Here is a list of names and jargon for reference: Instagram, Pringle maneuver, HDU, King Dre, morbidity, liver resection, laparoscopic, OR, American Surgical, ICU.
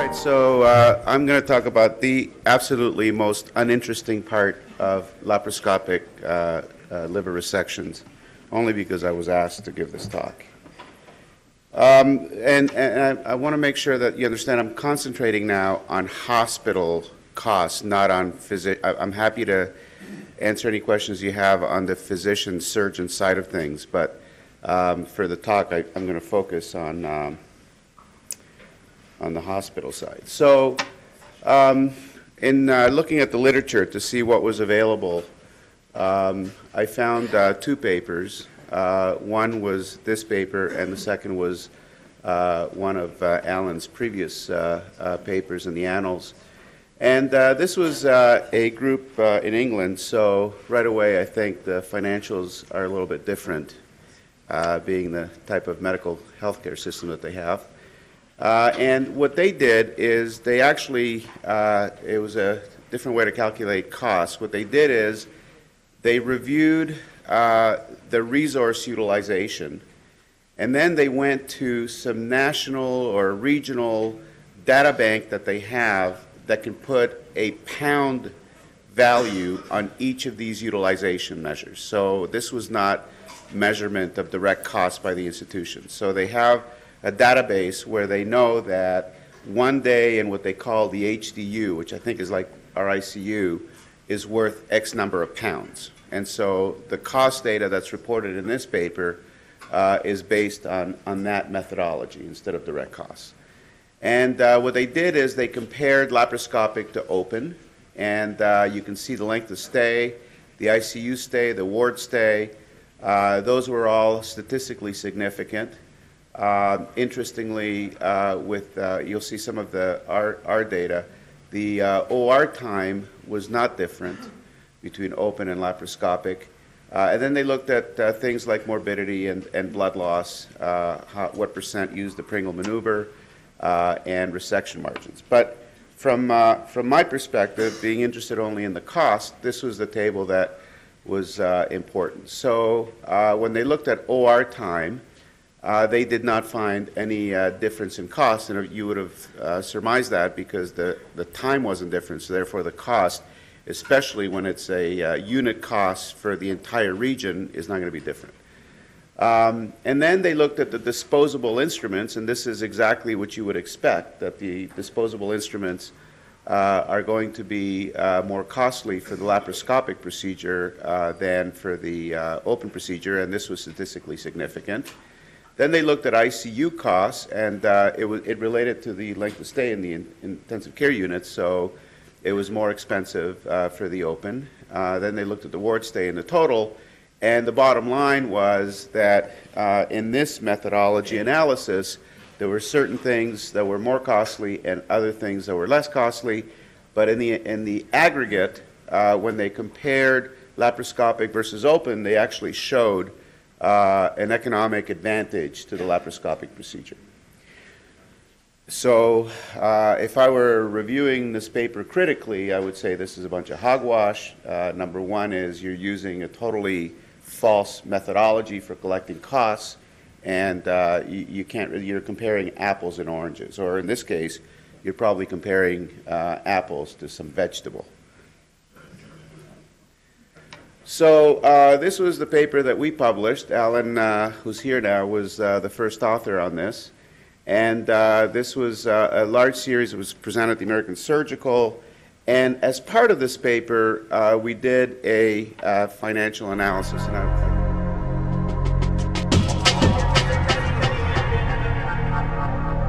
All right, so I'm going to talk about the absolutely most uninteresting part of laparoscopic liver resections, only because I was asked to give this talk. And I want to make sure that you understand I'm concentrating now on hospital costs, not on physician. I'm happy to answer any questions you have on the physician surgeon side of things, but for the talk, I'm going to focus on the hospital side. So in looking at the literature to see what was available, I found two papers. One was this paper, and the second was one of Alan's previous papers in the Annals. And this was a group in England, so right away I think the financials are a little bit different, being the type of medical healthcare system that they have. And what they did is they actually, it was a different way to calculate costs. What they did is they reviewed the resource utilization, and then they went to some national or regional data bank that they have that can put a pound value on each of these utilization measures. So this was not measurement of direct cost by the institution. So they have a database where they know that one day in what they call the HDU, which I think is like our ICU, is worth X number of pounds. And so the cost data that's reported in this paper is based on that methodology instead of direct costs. And what they did is they compared laparoscopic to open, and you can see the length of stay, the ICU stay, the ward stay. Those were all statistically significant. Interestingly, with you'll see some of the our data, the OR time was not different between open and laparoscopic. And then they looked at things like morbidity and blood loss, what percent used the Pringle maneuver, and resection margins. But from my perspective, being interested only in the cost, this was the table that was important. So when they looked at OR time, they did not find any difference in cost, and you would have surmised that because the time wasn't different, so therefore the cost, especially when it's a unit cost for the entire region, is not going to be different. And then they looked at the disposable instruments, and this is exactly what you would expect, that the disposable instruments are going to be more costly for the laparoscopic procedure than for the open procedure, and this was statistically significant. Then they looked at ICU costs, and it related to the length of stay in the intensive care units, so it was more expensive for the open. Then they looked at the ward stay in the total, and the bottom line was that in this methodology analysis, there were certain things that were more costly and other things that were less costly, but in the aggregate, when they compared laparoscopic versus open, they actually showed an economic advantage to the laparoscopic procedure. So if I were reviewing this paper critically, I would say this is a bunch of hogwash. Number one is you're using a totally false methodology for collecting costs, and you can't really, you're comparing apples and oranges, or in this case, you're probably comparing apples to some vegetable. So this was the paper that we published. Alan, who's here now, was the first author on this. And this was a large series that was presented at the American Surgical. And as part of this paper, we did a financial analysis. And